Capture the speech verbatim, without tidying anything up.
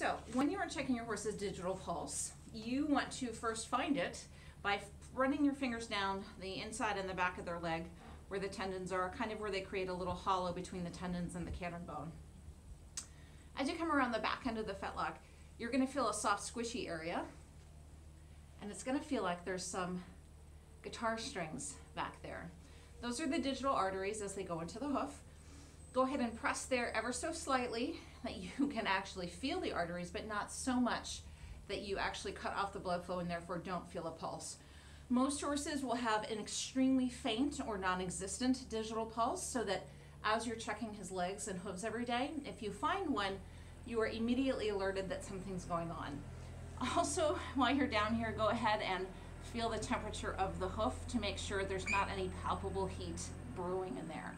So when you are checking your horse's digital pulse, you want to first find it by running your fingers down the inside and the back of their leg where the tendons are, kind of where they create a little hollow between the tendons and the cannon bone. As you come around the back end of the fetlock, you're going to feel a soft squishy area, and it's going to feel like there's some guitar strings back there. Those are the digital arteries as they go into the hoof. Go ahead and press there ever so slightly that you can actually feel the arteries, but not so much that you actually cut off the blood flow and therefore don't feel a pulse. Most horses will have an extremely faint or non-existent digital pulse, so that as you're checking his legs and hooves every day, if you find one, you are immediately alerted that something's going on. Also, while you're down here, go ahead and feel the temperature of the hoof to make sure there's not any palpable heat brewing in there.